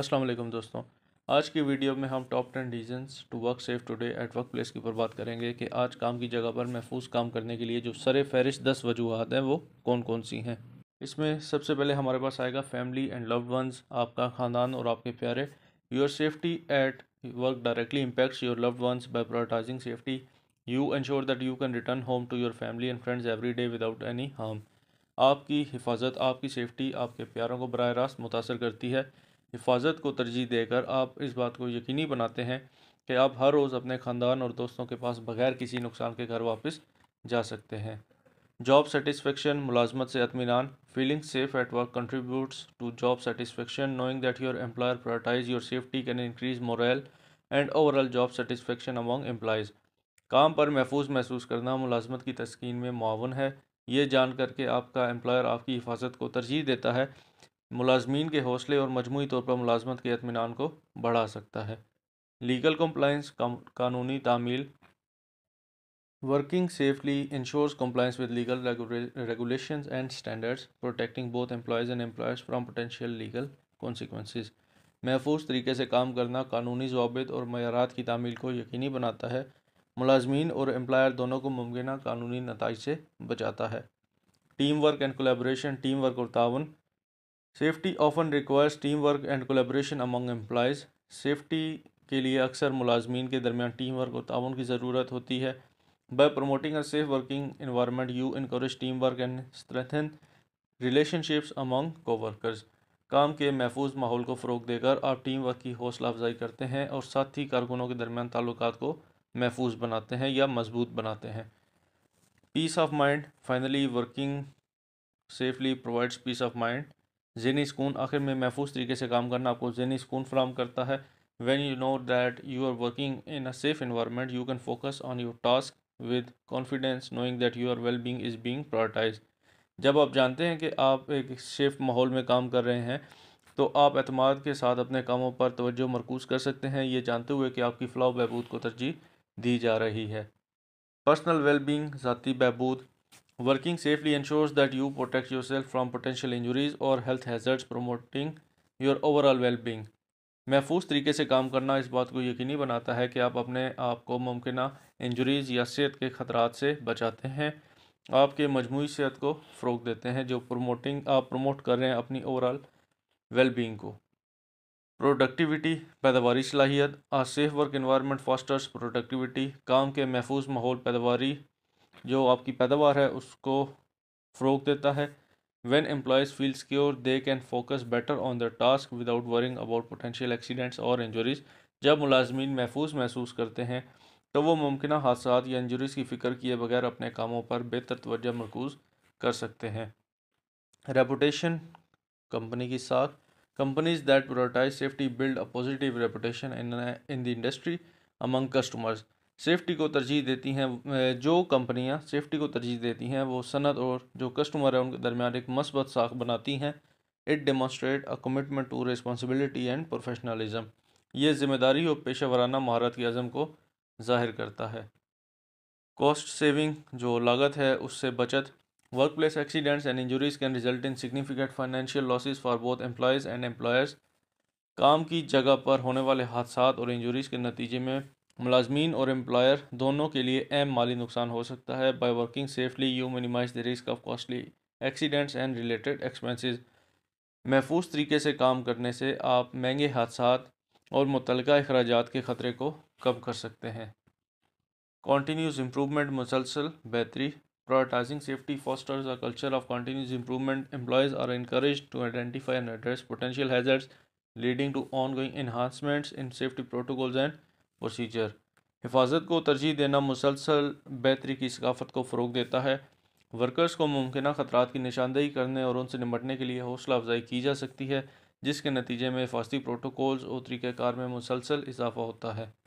अस्सलाम वालेकुम दोस्तों, आज की वीडियो में हम top 10 reasons to work safe today at work place के ऊपर बात करेंगे कि आज काम की जगह पर महफूज काम करने के लिए जो सरे फहरिस्त 10 वजूहत हैं वो कौन कौन सी हैं। इसमें सबसे पहले हमारे पास आएगा फैमिली एंड लव्ड वंस, आपका ख़ानदान और आपके प्यारे। Your safety at work directly impacts your loved ones by prioritising safety. You ensure that you can return home to your family and friends every day without any harm. आपकी हिफाजत, आपकी safety आपके प्यारों को बराह रास्त मुतासर करती है। हिफाजत को तरजीह देकर आप इस बात को यकीनी बनाते हैं कि आप हर रोज़ अपने ख़ानदान और दोस्तों के पास बग़ैर किसी नुकसान के घर वापस जा सकते हैं। जॉब सेटिस्फेक्शन, मुलाजमत से अतमीनान। Feeling safe at work contributes to job satisfaction. Knowing that your employer prioritise your safety can increase morale and overall job satisfaction among employees. काम पर महफूज महसूस करना मुलाजमत की तस्कीन में मुआवन है। ये जान कर के आपका एम्प्लॉयर आपकी हिफाजत को तरजीह देता है, मुलाजमीन के हौसले और मजमूई तौर पर मुलाजमत के इत्मीनान को बढ़ा सकता है। लीगल कम्पलाइंस, कानूनी तामील। Working safely ensures compliance with legal regulations and standards, protecting both employees and employers from potential legal consequences. महफूज तरीके से काम करना कानूनी ज़वाबित और मयारात की तामील को यकीनी बनाता है। मुलाजमीन और एम्प्लॉयर दोनों को मुमकिन कानूनी नताइज से बचाता है। Team work and collaboration, team work और ताउन। Safety often requires team work and collaboration among employees. Safety के लिए अक्सर मुलाजमीन के दरमियान टीम वर्क और ताउन की ज़रूरत होती है। By promoting a safe working environment you encourage team work and strengthen relationships among coworkers. काम के महफूज माहौल को फ़रोग देकर आप टीम वर्क की हौसला अफजाई करते हैं और साथी कारकुनों के दरमियान ताल्लुकात को महफूज बनाते हैं या मजबूत बनाते हैं। Peace of mind, finally working safely provides peace of mind. ज़हनी सुकून, आखिर में महफूज तरीके से काम करना आपको ज़हनी सुकून फराहम करता है। When you know that you are working in a safe environment you can focus on your task with confidence, knowing that your well being is being prioritise. जब आप जानते हैं कि आप एक सेफ माहौल में काम कर रहे हैं तो आप एतमाद के साथ अपने कामों पर तवज्जो मरकूज़ कर सकते हैं, ये जानते हुए कि आपकी फलाह व बहबूद को तरजीह दी जा रही है। पर्सनल वेलबींग, ज़ाती बहबूद। Working safely ensures that you protect yourself from potential injuries और health hazards, promoting your overall wellbeing. महफूज तरीके से काम करना इस बात को यकीनी बनाता है कि आप अपने आप को मुमकिन इंजरीज या सेहत के ख़तरात से बचाते हैं। आपके मजमूई सेहत को फ़रोग देते हैं जो आप प्रमोट कर रहे हैं अपनी ओवरऑल वेलबींग को। प्रोडक्टिविटी, पैदावारी सलाहियत। A safe work environment fosters productivity. काम के महफूज माहौल पैदावारी जो आपकी पैदावार है उसको फ़रोग देता है। When employees feel secure they can focus better on the task without worrying about potential accidents और इंजरीज। जब मुलाजमीन महफूज महसूस करते हैं तो वो मुमकिन हादसा या इंजरीज की फ़िक्र किए बगैर अपने कामों पर बेहतर तवज्जो मरकूज़ कर सकते हैं। रेपुटेशन, कंपनी की साख। Companies that prioritize safety build a positive reputation in the industry among customers. Safety को तरजीह देती हैं जो कंपनियां सेफ्टी को तरजीह देती हैं वो सनत और जो कस्टमर है उनके दरमियान एक मस्बत साख बनाती हैं। It demonstrate a commitment to responsibility and professionalism. ये जिम्मेदारी और पेशा वराना महारत की अज़म को जाहिर करता है। कॉस्ट सेविंग, जो लागत है उससे बचत। Workplace accidents and injuries can result in significant financial losses for both employees and employers. काम की जगह पर होने वाले हादसा और इंजरीज के नतीजे में मुलाजमीन और एम्प्लॉयर दोनों के लिए अहम माली नुकसान हो सकता है। By working safely, you minimize the risk of costly accidents and related expenses. महफूज तरीके से काम करने से आप महंगे हादसा और मुतल्लिका अखराजात के ख़तरे को कम कर सकते हैं। Continuous improvement, मुसलसल बेहतरी। Prioritizing safety fosters a culture of continuous improvement. Employees are encouraged to identify and address potential hazards, leading to ongoing enhancements in safety protocols and procedure. हिफाजत को तरजीह देना मुसलसल बेहतरी की सकाफत को फ़रोग देता है। वर्कर्स को मुमकिन ख़तरात की निशानदेही करने और उनसे निपटने के लिए हौसला अफजाई की जा सकती है, जिसके नतीजे में हिफाजती प्रोटोकॉल्स और तरीक़ाकार में मुसलसल इजाफा होता है।